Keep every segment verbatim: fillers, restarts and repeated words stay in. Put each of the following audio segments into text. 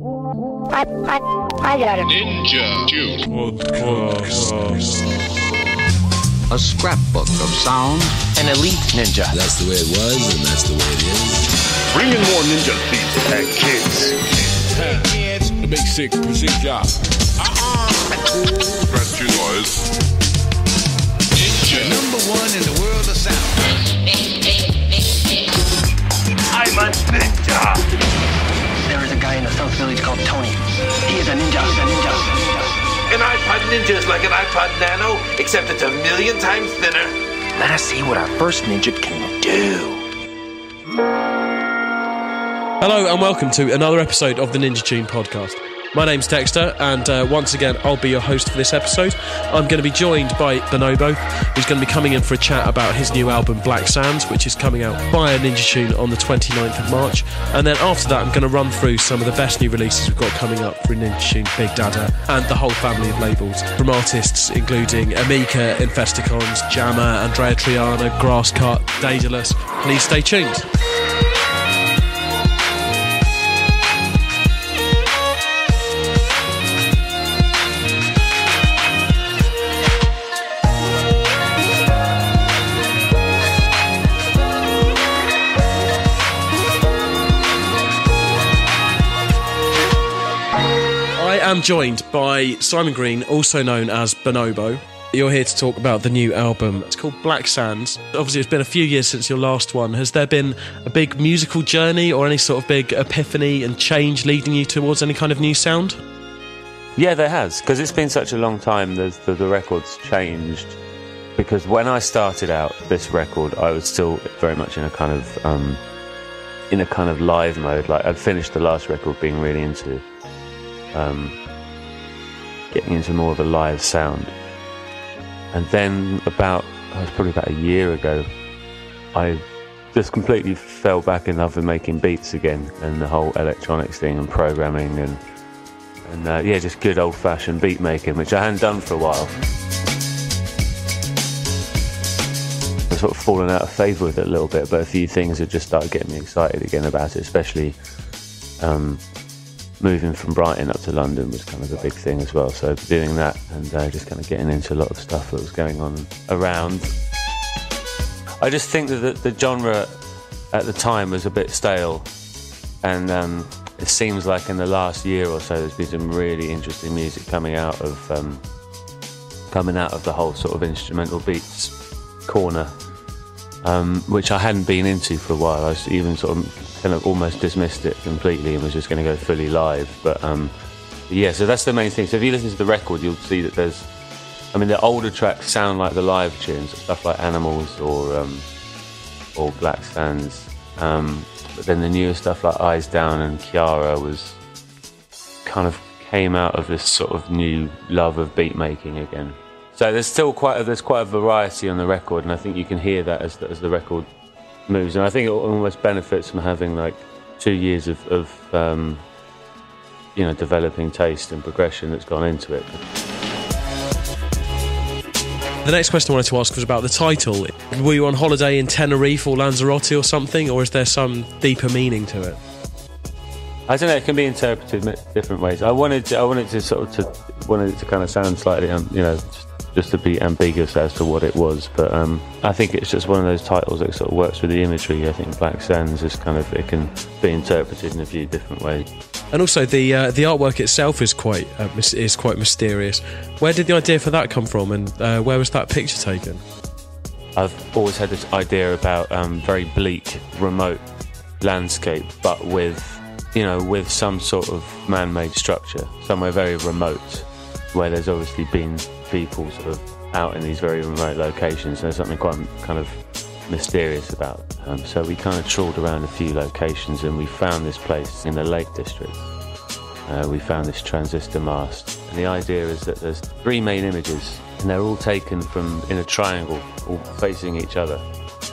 I, I, I got it. Ninja Tune. A scrapbook of sound. An elite ninja. That's the way it was, and that's the way it is. Bring in more ninja thieves and kids. Hey, kids. The big sick, the sick job. Uh-uh. That's your noise. Ninja. The number one in the world of sound. I'm a ninja. There is a guy in the South Village called Tony. He is a ninja, a ninja, a ninja. An iPod Ninja is like an iPod Nano, except it's a million times thinner. Let us see what our first ninja can do. Hello and welcome to another episode of the Ninja Tune podcast. My name's Dexter, and uh, once again, I'll be your host for this episode. I'm going to be joined by Bonobo, who's going to be coming in for a chat about his new album, Black Sands, which is coming out via Ninja Tune on the twenty-ninth of March. And then after that, I'm going to run through some of the best new releases we've got coming up through Ninja Tune, Big Dada, and the whole family of labels, from artists including Emika, Infesticons, Jammer, Andreya Triana, Grasscut, Daedalus. Please stay tuned. I'm joined by Simon Green, also known as Bonobo. You're here to talk about the new album. It's called Black Sands. Obviously, it's been a few years since your last one. Has there been a big musical journey or any sort of big epiphany and change leading you towards any kind of new sound? Yeah, there has, because it's been such a long time. The, the, the record's changed, because when I started out this record, I was still very much in a kind of um, in a kind of live mode. Like, I'd finished the last record being really into Um, getting into more of a live sound, and then about it was probably about a year ago, I just completely fell back in love with making beats again, and the whole electronics thing and programming and and uh, yeah, just good old-fashioned beat making, which I hadn't done for a while. I've sort of fallen out of favour with it a little bit, but a few things have just started getting me excited again about it, especially. Um, Moving from Brighton up to London was kind of a big thing as well. So doing that and uh, just kind of getting into a lot of stuff that was going on around. I just think that the, the genre at the time was a bit stale. And um, it seems like in the last year or so, there's been some really interesting music coming out of um, coming out of the whole sort of instrumental beats corner, um, which I hadn't been into for a while. I was even sort of kind of almost dismissed it completely and was just going to go fully live. But um, yeah, so that's the main thing. So if you listen to the record, you'll see that there's, I mean, the older tracks sound like the live tunes, stuff like Animals or um, or Black Sands. Um, but then the newer stuff like Eyes Down and Kiara was kind of came out of this sort of new love of beat making again. So there's still quite a, there's quite a variety on the record, and I think you can hear that as the, as the record moves. And I think it almost benefits from having like two years of, of um, you know, developing taste and progression that's gone into it. The next question I wanted to ask was about the title. Were you on holiday in Tenerife or Lanzarote or something, or is there some deeper meaning to it? I don't know. It can be interpreted in different ways. I wanted, to, I wanted to sort of, to, wanted it to kind of sound slightly, um, you know, just to be ambiguous as to what it was, but um, I think it's just one of those titles that sort of works with the imagery. I think Black Sands is kind of, it can be interpreted in a few different ways. And also the uh, the artwork itself is quite uh, is quite mysterious. Where did the idea for that come from, and uh, where was that picture taken? I've always had this idea about um, very bleak, remote landscape, but with, you know, with some sort of man-made structure, somewhere very remote, where there's obviously been people sort of out in these very remote locations. There's something quite kind of mysterious about it. Um, so we kind of trawled around a few locations, and we found this place in the Lake District. Uh, we found this transistor mast, and the idea is that there's three main images, and they're all taken from in a triangle, all facing each other.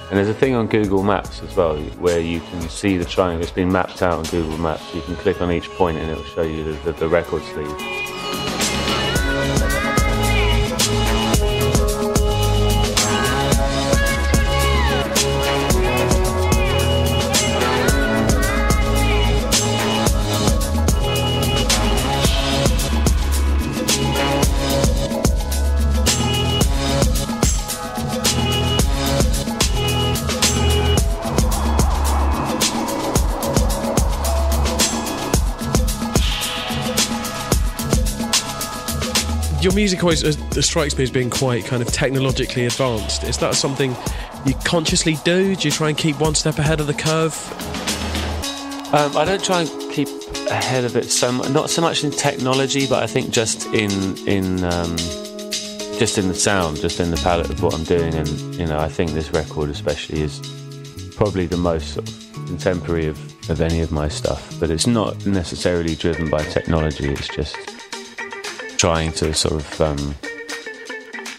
And there's a thing on Google Maps as well where you can see the triangle. It's been mapped out on Google Maps. You can click on each point, and it will show you the, the, the record sleeve. your music always uh, strikes me as being quite kind of technologically advanced. Is that something you consciously do? Do you try and keep one step ahead of the curve? Um, I don't try and keep ahead of it so much, not so much in technology, but I think just in in um, just in the sound, just in the palette of what I'm doing. And you know, I think this record especially is probably the most sort of contemporary of, of any of my stuff. But it's not necessarily driven by technology. It's just trying to sort of um,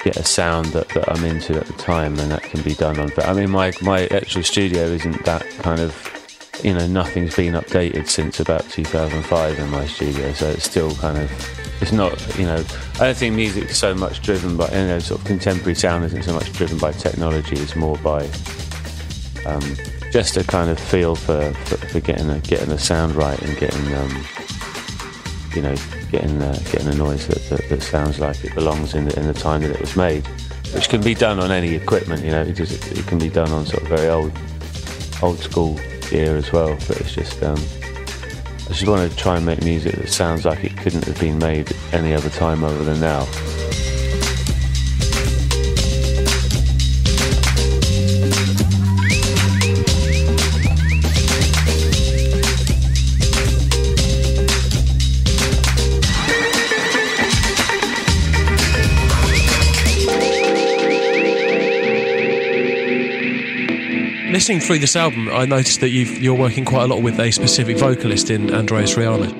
get a sound that, that I'm into at the time, and that can be done on. But I mean, my my actual studio isn't that kind of. You know, nothing's been updated since about two thousand five in my studio, so it's still kind of, it's not, you know, I don't think music is so much driven by, you know, sort of contemporary sound isn't so much driven by technology, it's more by um, just a kind of feel for, for, for getting a, getting the sound right and getting, um, you know, getting uh, getting a noise that, that, that sounds like it belongs in the, in the time that it was made, which can be done on any equipment, you know, it, just, it, it can be done on sort of very old, old school gear as well, but it's just um, I just want to try and make music that sounds like it couldn't have been made any other time other than now. Listening through this album, I noticed that you've, you're working quite a lot with a specific vocalist in Andreya Triana.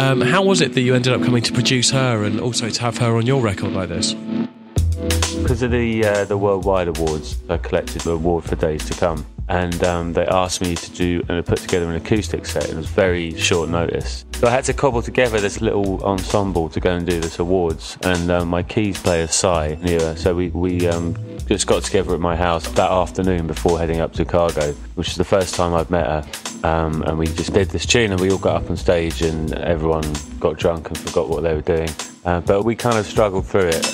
Um, how was it that you ended up coming to produce her and also to have her on your record like this? Because of the uh, the Worldwide Awards, I collected the award for Days to Come, and um, they asked me to do and put together an acoustic set, and it was very short notice. So I had to cobble together this little ensemble to go and do this awards, and um, my keys player Sai knew her, so we we. Um, just got together at my house that afternoon before heading up to Cargo, which is the first time I've met her, um, and we just did this tune and we all got up on stage and everyone got drunk and forgot what they were doing, uh, but we kind of struggled through it.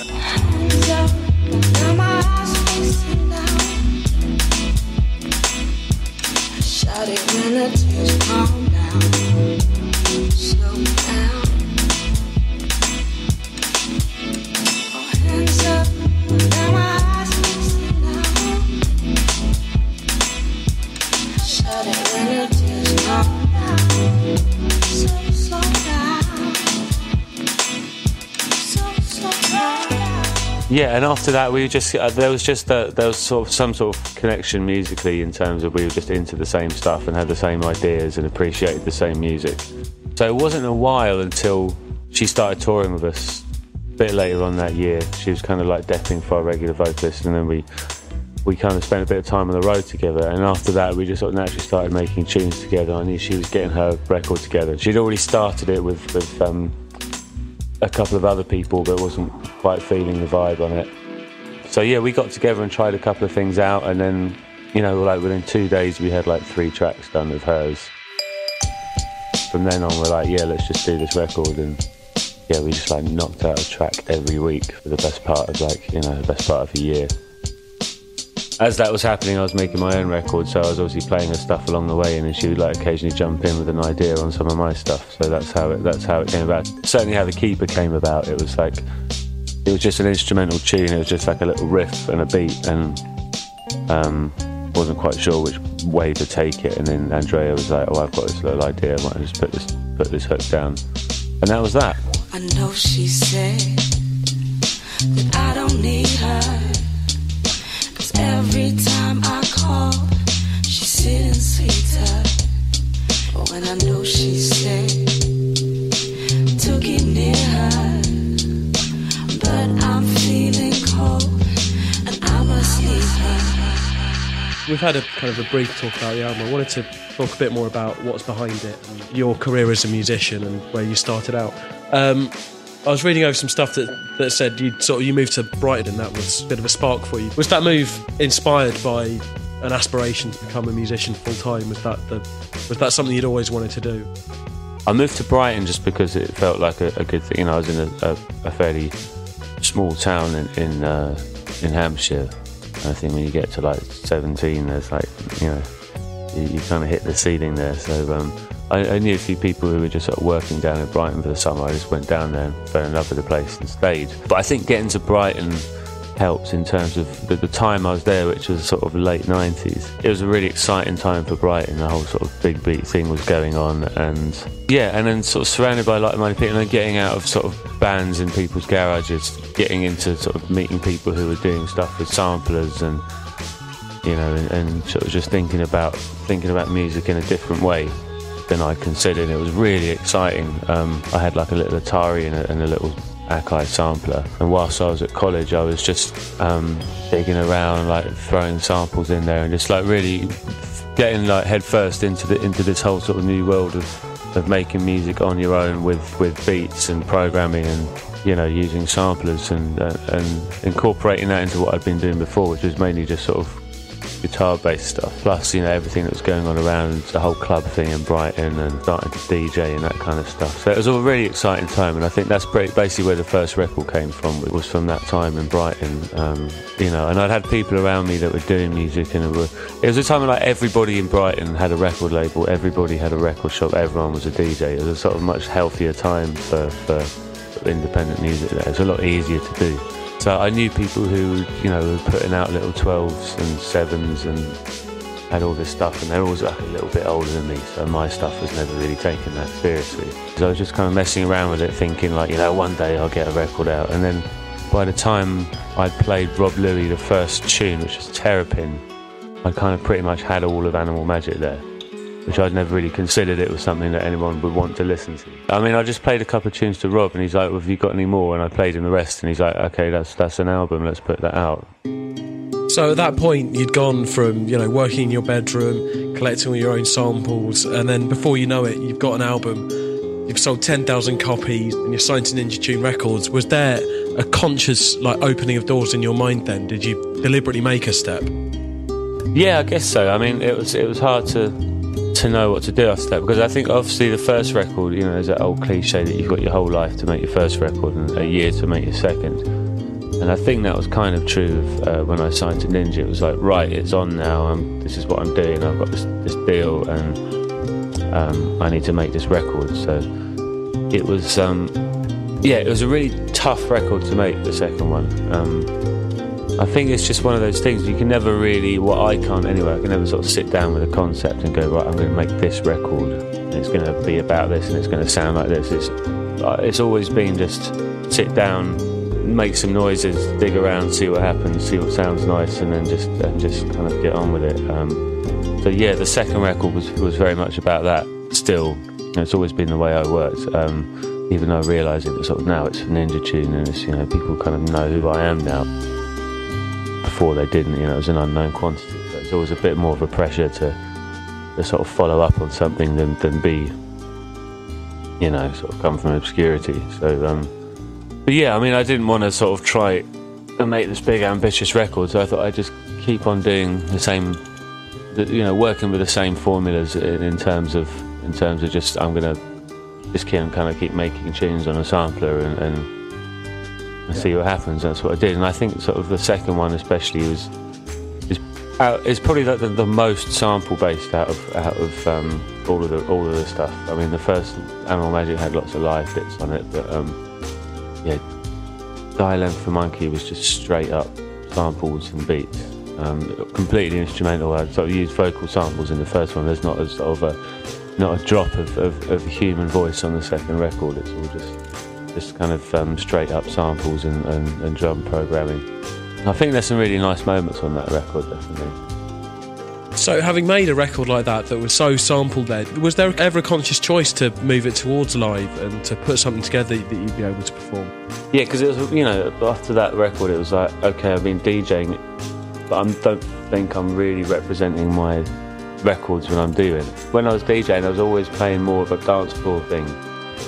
Yeah, and after that, we were just uh, there was just a, there was sort of some sort of connection musically in terms of we were just into the same stuff and had the same ideas and appreciated the same music. So it wasn't a while until she started touring with us a bit later on that year. She was kind of like depping for our regular vocalist, and then we we kind of spent a bit of time on the road together. And after that, we just sort of naturally started making tunes together. I knew she was getting her record together. She'd already started it with with. Um, a couple of other people but wasn't quite feeling the vibe on it. So yeah, we got together and tried a couple of things out, and then, you know, like within two days we had like three tracks done with hers. From then on we're like, yeah, let's just do this record, and yeah, we just like knocked out a track every week for the best part of like, you know, the best part of a year. As that was happening, I was making my own record, so I was obviously playing her stuff along the way, and then she would like occasionally jump in with an idea on some of my stuff. So that's how it that's how it came about. Certainly, how the Keeper came about. It was like it was just an instrumental tune. It was just like a little riff and a beat, and um, wasn't quite sure which way to take it. And then Andreya was like, "Oh, I've got this little idea. I might just put this put this hook down," and that was that. I know she said that I don't need her. Every time I call, she sits and sleeps up. When I know she's safe to get near her, but I'm feeling cold and I must leave her. We've had a kind of a brief talk about the album. I wanted to talk a bit more about what's behind it, and your career as a musician and where you started out. Um, I was reading over some stuff that, that said you sort of you moved to Brighton, and that was a bit of a spark for you. Was that move inspired by an aspiration to become a musician full time? Was that the, was that something you'd always wanted to do? I moved to Brighton just because it felt like a, a good thing. You know, I was in a, a, a fairly small town in in, uh, in Hampshire. And I think when you get to like seventeen, there's like, you know, you, you kind of hit the ceiling there. So um, I, I knew a few people who were just sort of working down in Brighton for the summer. I just went down there and fell in love with the place and stayed. But I think getting to Brighton helped in terms of the, the time I was there, which was sort of late nineties. It was a really exciting time for Brighton. The whole sort of Big Beat thing was going on, and yeah, and then sort of surrounded by like-minded people, and then getting out of sort of bands in people's garages, getting into sort of meeting people who were doing stuff with samplers, and you know, and, and sort of just thinking about thinking about music in a different way than I considered. It was really exciting. Um, I had like a little Atari and a, and a little Akai sampler, and whilst I was at college I was just um, digging around, like throwing samples in there, and just like really getting like headfirst into the into this whole sort of new world of, of making music on your own with, with beats and programming, and you know, using samplers, and uh, and incorporating that into what I'd been doing before, which was mainly just sort of guitar-based stuff, plus, you know, everything that was going on around the whole club thing in Brighton and starting to D J and that kind of stuff. So it was all a really exciting time, and I think that's pretty, basically where the first record came from, was from that time in Brighton, um, you know, and I'd had people around me that were doing music, and it was, it was a time when like everybody in Brighton had a record label, everybody had a record shop, everyone was a D J. It was a sort of much healthier time for, for independent music there. It was a lot easier to do. So I knew people who, you know, were putting out little twelves and sevens and had all this stuff, and they're always like a little bit older than me, so my stuff was never really taken that seriously. So I was just kind of messing around with it, thinking like, you know, one day I'll get a record out. And then by the time I played Rob Louie the first tune, which was Terrapin, I kind of pretty much had all of Animal Magic there, which I'd never really considered it was something that anyone would want to listen to. I mean, I just played a couple of tunes to Rob, and he's like, well, have you got any more? And I played him the rest, and he's like, okay, that's that's an album, let's put that out. So at that point, you'd gone from, you know, working in your bedroom, collecting all your own samples, and then before you know it, you've got an album, you've sold ten thousand copies, and you're signed to Ninja Tune Records. Was there a conscious, like, opening of doors in your mind then? Did you deliberately make a step? Yeah, I guess so. I mean, it was it was hard to... to know what to do after that, because I think obviously the first record, you know, there's that old cliche that you've got your whole life to make your first record and a year to make your second, and I think that was kind of true of, uh, when I signed to Ninja. It was like, right, it's on now, I'm, this is what I'm doing, I've got this, this deal, and um, I need to make this record. So it was um, yeah, it was a really tough record to make, the second one. um, I think it's just one of those things you can never really, well, I can't anyway, I can never sort of sit down with a concept and go, right, I'm going to make this record, and it's going to be about this, and it's going to sound like this. It's, it's always been just sit down, make some noises, dig around, see what happens, see what sounds nice, and then just and just kind of get on with it. Um, so yeah, the second record was, was very much about that still, and it's always been the way I worked. Um, even though I realise it, sort of now it's Ninja Tune, and it's, you know, people kind of know who I am now. Before they didn't, you know, it was an unknown quantity. So it's always a bit more of a pressure to, to sort of follow up on something than, than be, you know, sort of come from obscurity. So, um, but yeah, I mean, I didn't want to sort of try and make this big ambitious record, so I thought I'd just keep on doing the same, you know, working with the same formulas in, in terms of in terms of just I'm gonna just keep kind of keep making tunes on a sampler and. and and see what happens. That's what I did, and I think sort of the second one especially was is, out, is probably like the, the most sample based out of out of um, all of the all of the stuff. I mean, the first Animal Magic had lots of live bits on it, but um, yeah, Die Length for Monkey was just straight up samples and beats, um, completely instrumental. I sort of used vocal samples in the first one. There's not a sort of a not a drop of, of, of human voice on the second record. It's all just. just kind of um, straight up samples and, and, and drum programming. I think there's some really nice moments on that record, definitely. So having made a record like that that was so sample-led, was there ever a conscious choice to move it towards live and to put something together that you'd be able to perform? Yeah, because it was, you know, after that record it was like, okay, I've been DJing, but I don't think I'm really representing my records when I'm doing. When I was DJing I was always playing more of a dance floor thing,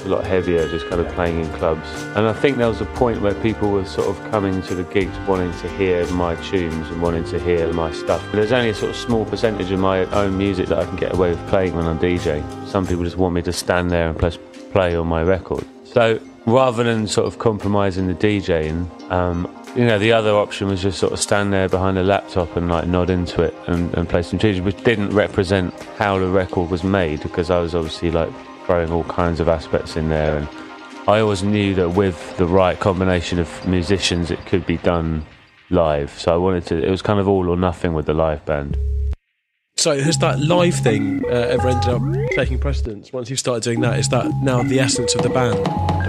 a lot heavier, just kind of playing in clubs, and I think there was a point where people were sort of coming to the gigs wanting to hear my tunes and wanting to hear my stuff, but there's only a sort of small percentage of my own music that I can get away with playing when I'm DJing. Some people just want me to stand there and press play on my record, so rather than sort of compromising the DJing, um, You know, the other option was just sort of stand there behind a laptop and like nod into it and, and play some tunes, which didn't represent how the record was made, because I was obviously like throwing all kinds of aspects in there, and I always knew that with the right combination of musicians it could be done live. So I wanted to, it was kind of all or nothing with the live band. So has that live thing uh, ever ended up taking precedence? Once you've started doing that, is that now the essence of the band?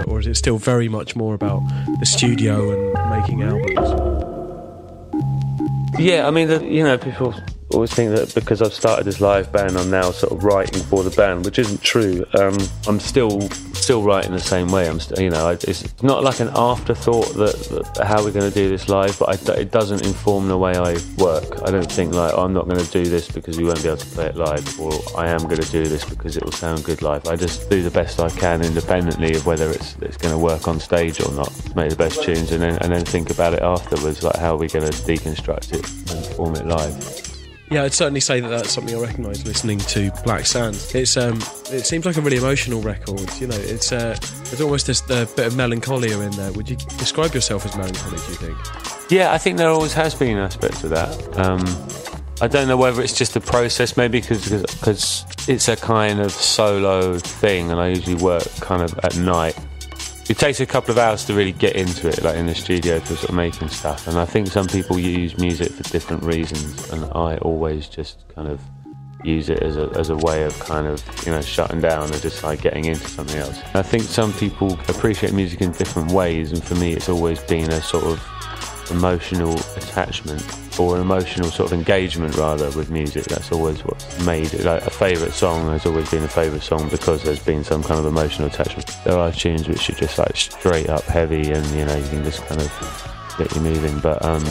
Or is it still very much more about the studio and making albums? Yeah, I mean, the, you know, people always think that because I've started this live band, I'm now sort of writing for the band, which isn't true. Um, I'm still still writing the same way. I'm, st- you know, it's not like an afterthought that, that how we're going to do this live, but I, it doesn't inform the way I work. I don't think like, oh, I'm not going to do this because we won't be able to play it live, or I am going to do this because it will sound good live. I just do the best I can independently of whether it's it's going to work on stage or not. Make the best tunes, and then and then think about it afterwards, like how are we going to deconstruct it and perform it live. Yeah, I'd certainly say that that's something I recognise listening to Black Sands. It's um, it seems like a really emotional record. You know, it's uh, there's almost this uh, bit of melancholia in there. Would you describe yourself as melancholic, do you think? Yeah, I think there always has been aspects of that. Um, I don't know whether it's just the process, maybe because it's a kind of solo thing, and I usually work kind of at night. It takes a couple of hours to really get into it, like in the studio, for sort of making stuff. And I think some people use music for different reasons, and I always just kind of use it as a as a way of kind of, you know, shutting down or just like getting into something else. And I think some people appreciate music in different ways, and for me it's always been a sort of emotional attachment, or an emotional sort of engagement rather, with music. That's always what's made it. Like a favourite song has always been a favourite song because there's been some kind of emotional attachment. There are tunes which are just like straight up heavy, and you know, you can just kind of get you moving, but um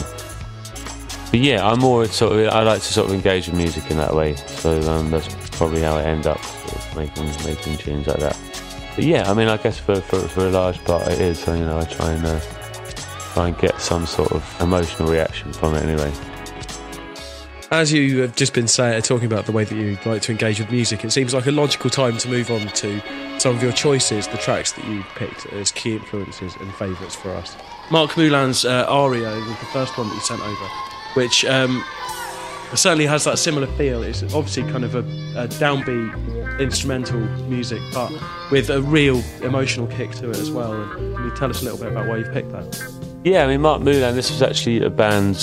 but yeah, I'm more sort of, I like to sort of engage with music in that way, so um that's probably how I end up sort of making making tunes like that. But yeah, I mean, I guess for for, for a large part it is, so you know, I try and uh, try and get some sort of emotional reaction from it anyway. As you have just been saying, talking about the way that you like to engage with music, it seems like a logical time to move on to some of your choices, the tracks that you picked as key influences and favourites for us. Marc Moulin's uh, Aria was the first one that you sent over, which um, certainly has that similar feel. It's obviously kind of a, a downbeat instrumental music, but with a real emotional kick to it as well. And can you tell us a little bit about why you've picked that? Yeah, I mean, Marc Moulin, this was actually a band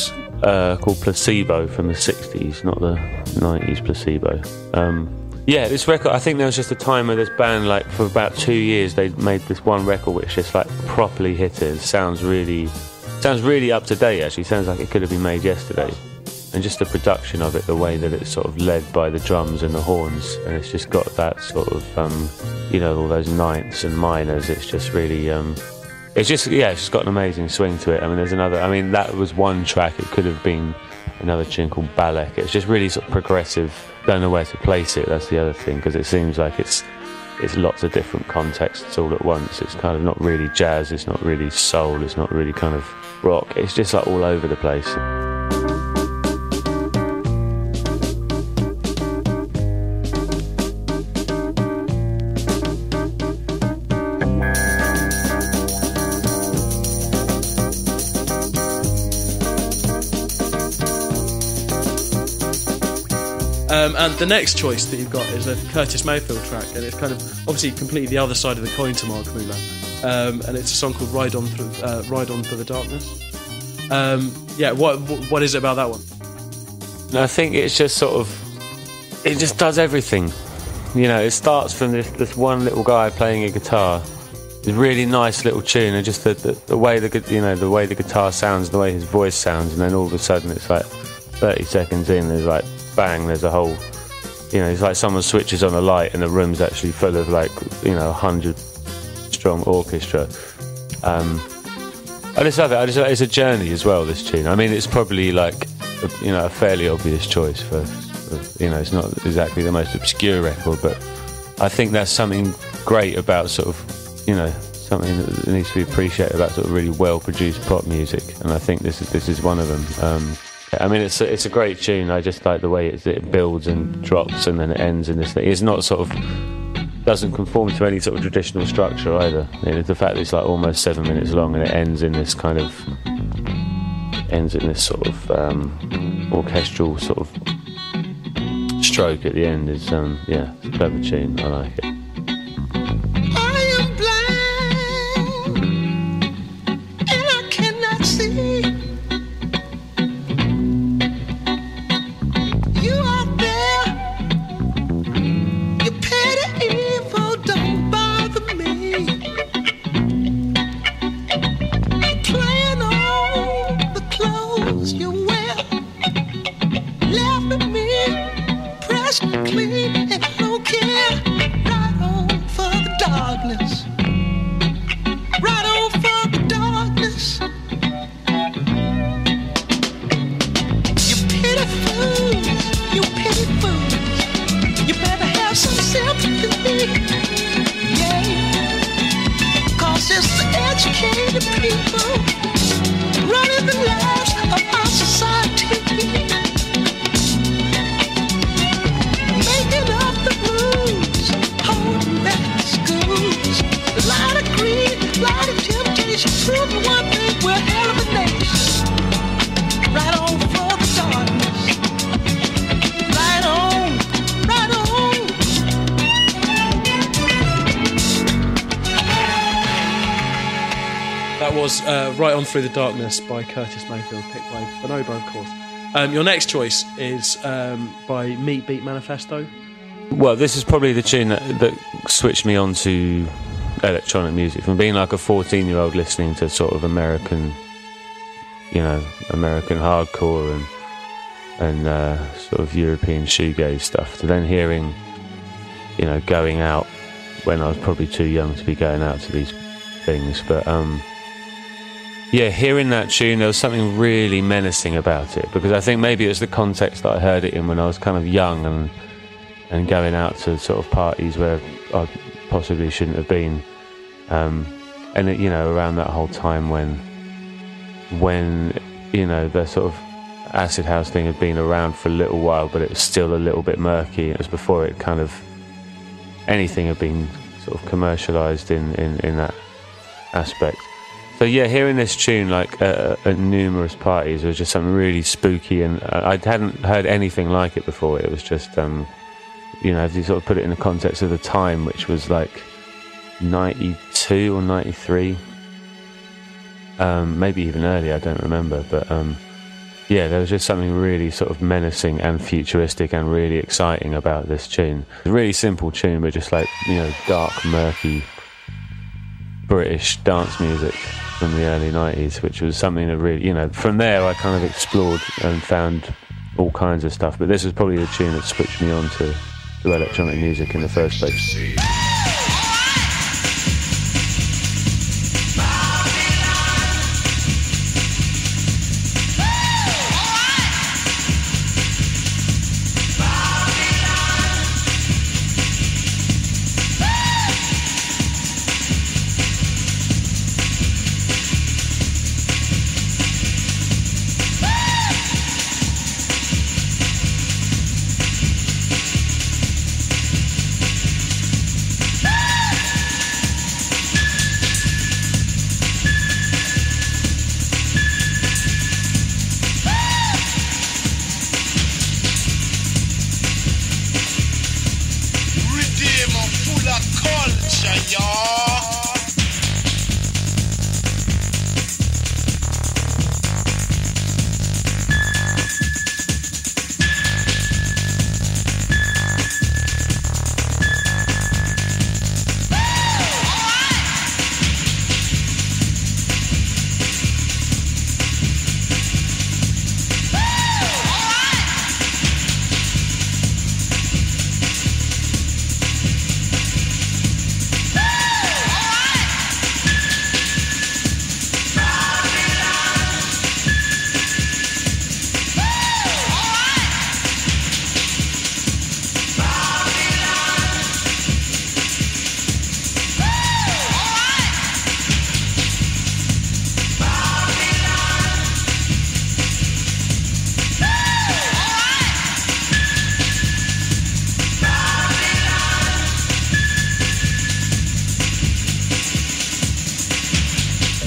uh, called Placebo from the sixties, not the nineties Placebo. Um, yeah, this record, I think there was just a time where this band, like, for about two years, they made this one record which just, like, properly hit it. It sounds really, sounds really up to date, actually. It sounds like it could have been made yesterday. And just the production of it, the way that it's sort of led by the drums and the horns, and it's just got that sort of, um, you know, all those ninths and minors. It's just really... Um, It's just, yeah, it's just got an amazing swing to it. I mean, there's another, I mean, that was one track. It could have been another tune called Balek. It's just really sort of progressive. Don't know where to place it, that's the other thing, because it seems like it's it's lots of different contexts all at once. It's kind of not really jazz, it's not really soul, it's not really kind of rock. It's just like all over the place. Um, and the next choice that you've got is a Curtis Mayfield track, and it's kind of obviously completely the other side of the coin to Marc Moulin, um, and it's a song called "Ride On Through uh, Ride On Through the Darkness." Um, yeah, what what is it about that one? I think it's just sort of, it just does everything. You know, it starts from this this one little guy playing a guitar, a really nice little tune, and just the, the, the way the you know the way the guitar sounds, the way his voice sounds, and then all of a sudden it's like thirty seconds in, there's like, bang, there's a whole, you know, it's like someone switches on a light and the room's actually full of, like, you know, a hundred strong orchestra. Um, I just love it. I just, it's a journey as well, this tune. I mean, it's probably like, a, you know, a fairly obvious choice for, for, you know, it's not exactly the most obscure record, but I think that's something great about sort of, you know, something that needs to be appreciated about sort of really well-produced pop music, and I think this is, this is one of them. Um, I mean, it's a, it's a great tune. I just like the way it, it builds and drops and then it ends in this thing. It's not sort of, doesn't conform to any sort of traditional structure either. You know, the fact that it's like almost seven minutes long and it ends in this kind of ends in this sort of um, orchestral sort of stroke at the end. Is um, yeah, it's a clever tune. I like it. Uh, right on Through the Darkness by Curtis Mayfield, picked by Bonobo, of course. Um, your next choice is um, by Meat Beat Manifesto. Well, this is probably the tune that, that switched me on to electronic music, from being like a fourteen-year-old listening to sort of American, you know, American hardcore and and uh, sort of European shoegaze stuff, to then hearing, you know, going out when I was probably too young to be going out to these things, but. Um, Yeah, hearing that tune, there was something really menacing about it, because I think maybe it was the context that I heard it in when I was kind of young and and going out to sort of parties where I possibly shouldn't have been, um, and it, you know, around that whole time when when you know the sort of acid house thing had been around for a little while, but it was still a little bit murky. It was before it kind of anything had been sort of commercialised in, in, in that aspect. So yeah, hearing this tune like uh, at numerous parties was just something really spooky, and I hadn't heard anything like it before. It was just, um, you know, if you sort of put it in the context of the time, which was like ninety-two or ninety-three, um, maybe even earlier, I don't remember. But um, yeah, there was just something really sort of menacing and futuristic and really exciting about this tune. It's a really simple tune, but just like, you know, dark, murky British dance music from the early nineties, which was something that really, you know, from there I kind of explored and found all kinds of stuff, but this was probably the tune that switched me on to, to electronic music in the first place.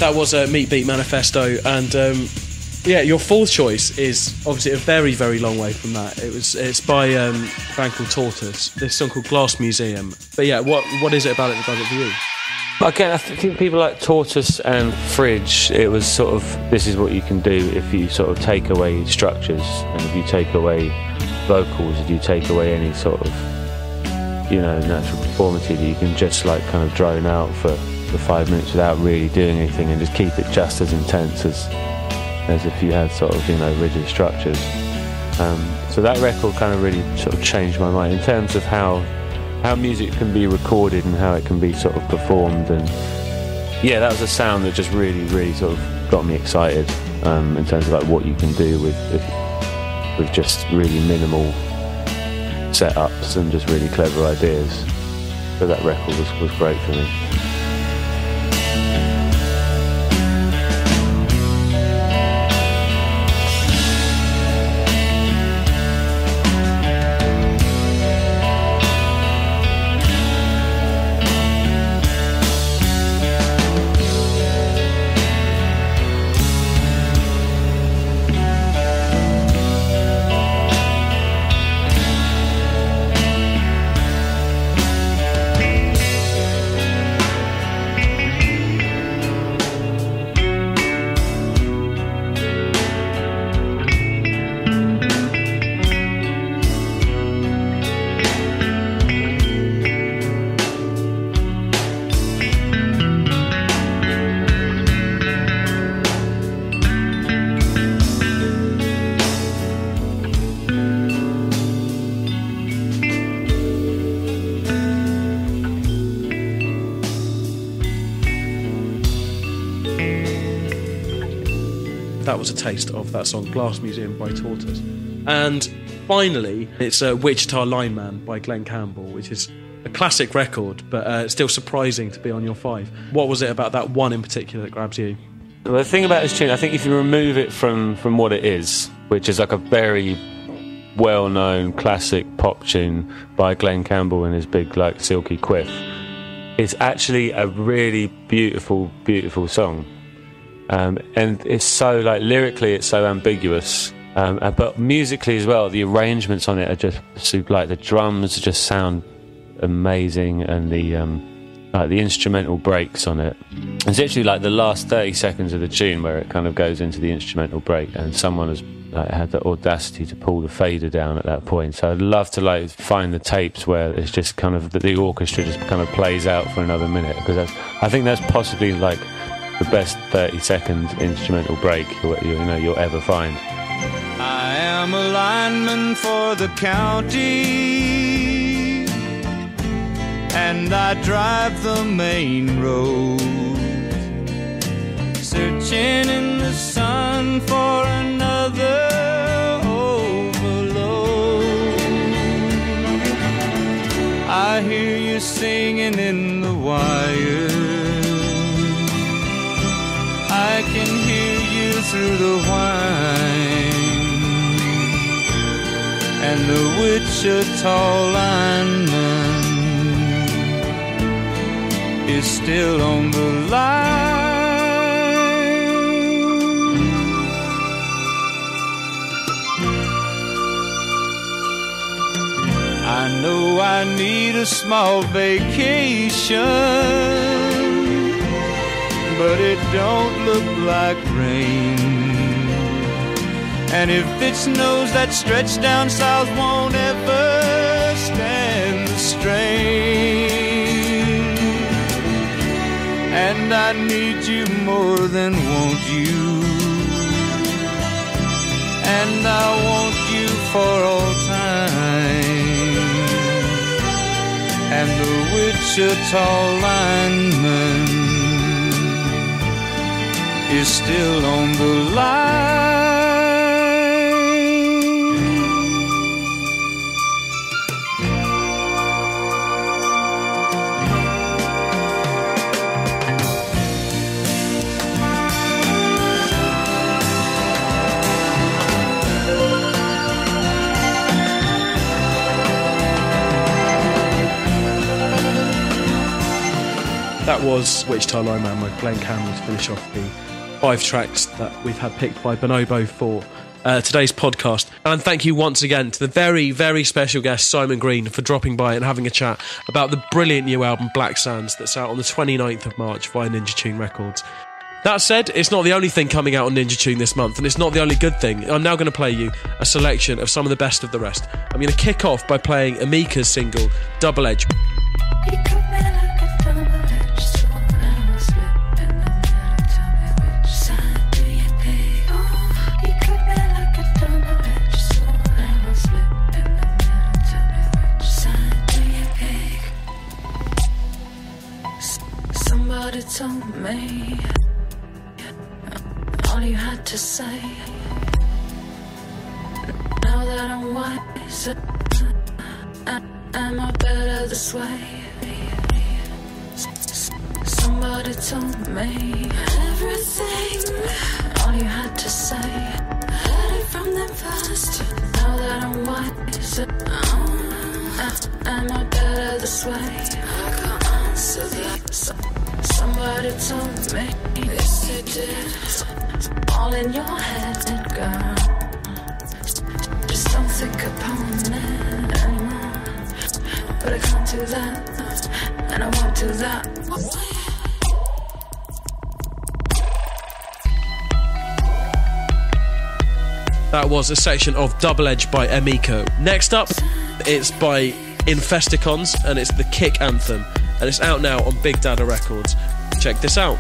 That was a Meat Beat Manifesto, and um, Yeah, your fourth choice is obviously a very, very long way from that. It was it's by um, a band called Tortoise. This song called Glass Museum. But yeah, what what is it about it that does it for you? Again, I think people like Tortoise and Fridge, it was sort of, this is what you can do if you sort of take away structures, and if you take away vocals, if you take away any sort of, you know, natural conformity, that you can just like kind of drone out for, for five minutes without really doing anything, and just keep it just as intense as as if you had sort of, you know, rigid structures. Um, so that record kind of really sort of changed my mind in terms of how how music can be recorded and how it can be sort of performed. And yeah, that was a sound that just really, really sort of got me excited um, in terms of like what you can do with with, with just really minimal setups and just really clever ideas. So that record was, was great for me. A taste of that song Glass Museum by Tortoise. And finally it's uh, Wichita Lineman by Glen Campbell, which is a classic record, but uh, still surprising to be on your five. What was it about that one in particular that grabs you? Well, the thing about this tune, I think if you remove it from, from what it is, which is like a very well known classic pop tune by Glen Campbell and his big like silky quiff, it's actually a really beautiful beautiful song. Um, and it's so like lyrically it's so ambiguous, um, but musically as well, the arrangements on it are just like the drums just sound amazing, and the um, like the instrumental breaks on it, it's literally like the last thirty seconds of the tune where it kind of goes into the instrumental break, and someone has like, had the audacity to pull the fader down at that point. So I'd love to like find the tapes where it's just kind of the, the orchestra just kind of plays out for another minute, because that's, I think that's possibly like the best thirty second instrumental break you, you know you'll ever find. I am a lineman for the county, and I drive the main road, searching in the sun for another overload. I hear you singing in the wire, I can hear you through the whine, and the Wichita lineman is still on the line. I know I need a small vacation, but it don't look like rain, and if it snows, that stretch down south won't ever stand the strain. And I need you more than want you, and I want you for all time, and the Wichita lineman is still on the line. That was Wichita Lineman by Glen Campbell to finish off the five tracks that we've had picked by Bonobo for uh, today's podcast. And thank you once again to the very, very special guest, Simon Green, for dropping by and having a chat about the brilliant new album, Black Sands, that's out on the twenty-ninth of March via Ninja Tune Records. That said, it's not the only thing coming out on Ninja Tune this month, and it's not the only good thing. I'm now going to play you a selection of some of the best of the rest. I'm going to kick off by playing Emika's single, Double Edge. Somebody told me all you had to say. Now that I'm wise, am I better this way? Somebody told me everything all you had to say. Heard it from them first. Now that I'm wise, am I better this way? I can't answer this. Somebody told me this you did. All in your head, girl. Just don't think upon it anymore. But I can't do that, and I won't do that. That was a section of Double Edge by Emika. Next up, it's by Infesticons, and it's the Kick Anthem, and it's out now on Big Dada Records. Check this out.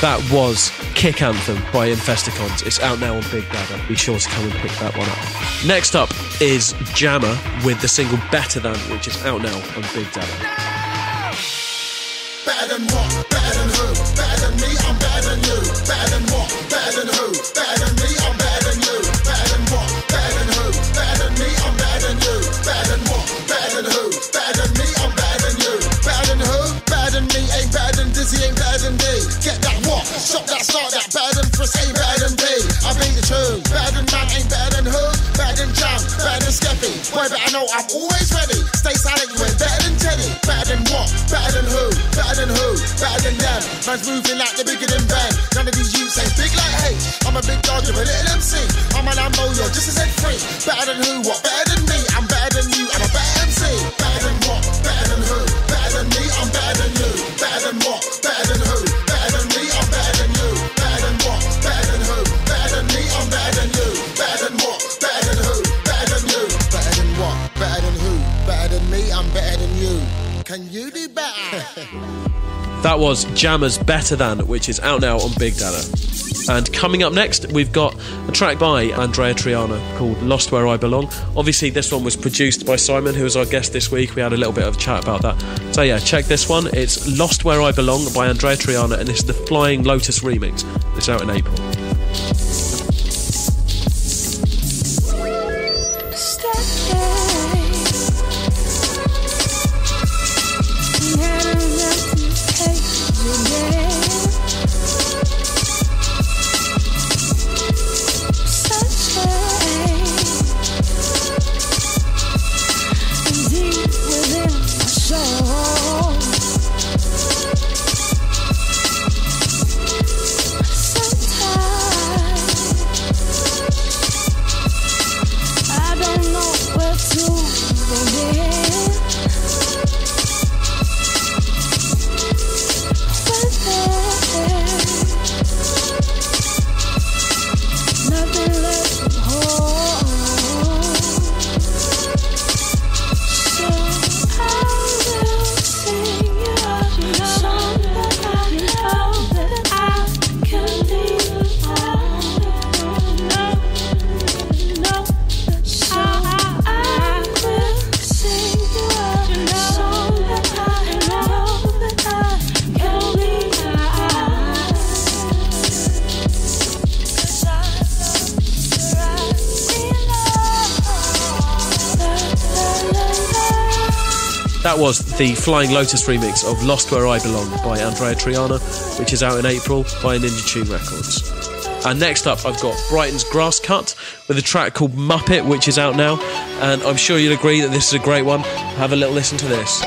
That was Kick Anthem by Infesticons. It's out now on Big Dada. Be sure to come and pick that one up. Next up is Jammer with the single Better Than, which is out now on Big Dada. No! Better than what? Better than who? Better than me? I'm better than you. Better than what? Better than who? Better than me? I'm better than you. Better than what? Better than who? Better than me? I'm better than you. Better than what? Better than who? Better than me? I'm better than you. Better than who? Better than me? Ain't better than Dizzy? Ain't better than me? Get that. Shop that, start that, better than Chris, ain't better than me. I beat the tune, better than man, ain't better than who? Better than Jam, better than Skeppy. Boy, but I know I'm always ready. Stay silent, you ain't better than Teddy. Better than what? Better than who? Better than who? Better than them. Man's moving like they're bigger than Ben. None of these youths ain't big like hey. I'm a big dog, you're a little M C. I'm an Ambo, you're just as head free. Better than who? What? Better than me. I'm better than you, I'm a better M C. Better than what? Better than who? Better than me. I'm better than you. Better than what? Better than who? Better than me. I'm better than you. Better than what? Better than who? Better than me. I'm better than you. Better than what? Better than who? Better than you. Better than what? Better than who? Better than me. I'm better than you. Can you do better? That was Jammer's Better Than, which is out now on Big Dada. And coming up next, we've got a track by Andreya Triana called Lost Where I Belong. Obviously, this one was produced by Simon, who was our guest this week. We had a little bit of a chat about that. So yeah, check this one. It's Lost Where I Belong by Andreya Triana, and it's the Flying Lotus remix. It's out in April. Deep within my soul. that was the Flying Lotus remix of Lost Where I Belong by Andreya Triana, which is out in April by Ninja Tune Records. And next up, I've got Brighton's Grasscut with a track called Muppet, which is out now, and I'm sure you'll agree that this is a great one. Have a little listen to this.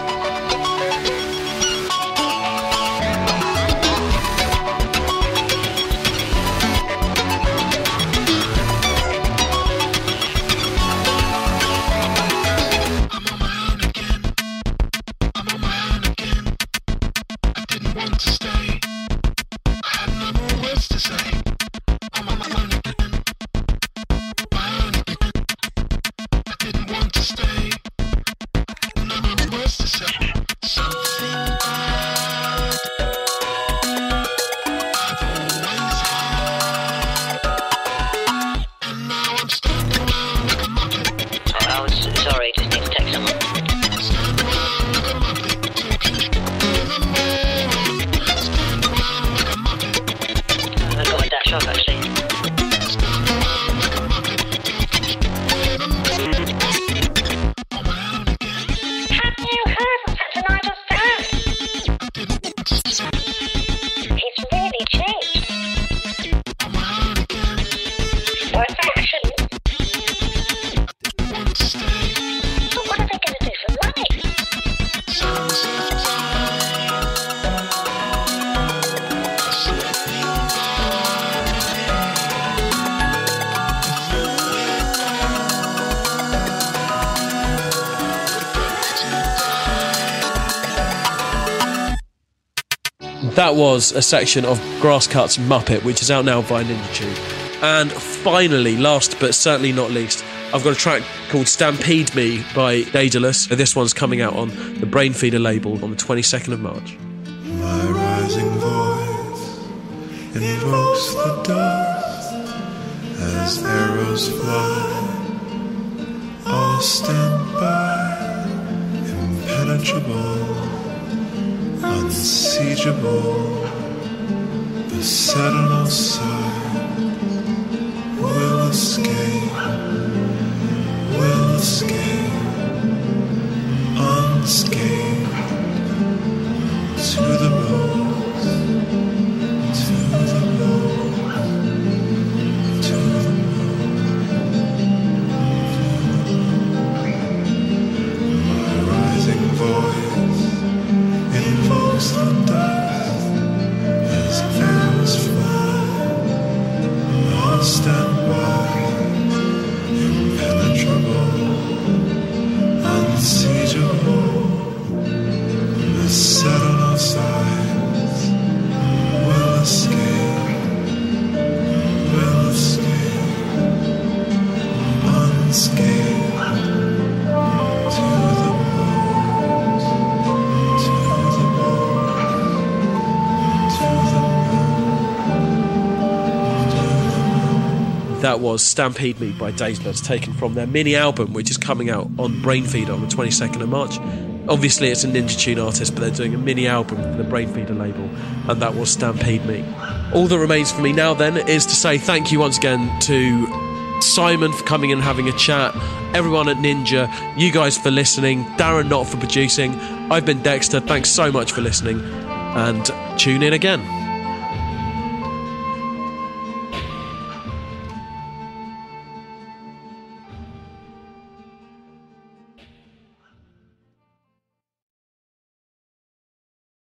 That was a section of Grasscut's Muppet, which is out now by Ninja Tune. And finally, last but certainly not least, I've got a track called Stampede Me by Daedalus. This one's coming out on the Brainfeeder label on the twenty-second of March. My rising voice invokes the dust as arrows fly. All stand by, impenetrable, unsiegeable, the sentinel side will escape, will escape, unscathed, to the rose, to the rose, to the rose. My rising voice invokes the dust as arrows fly. All stand by, impenetrable, unsiegeable, the sentinel sides will escape, will escape, unscathed. That was Stampede Me by Daedalus, taken from their mini-album, which is coming out on Brainfeeder on the twenty-second of March. Obviously, it's a Ninja Tune artist, but they're doing a mini-album for the Brainfeeder label, and that was Stampede Me. All that remains for me now, then, is to say thank you once again to Simon for coming and having a chat, everyone at Ninja, you guys for listening, Darren Knott for producing. I've been Dexter, thanks so much for listening, and tune in again.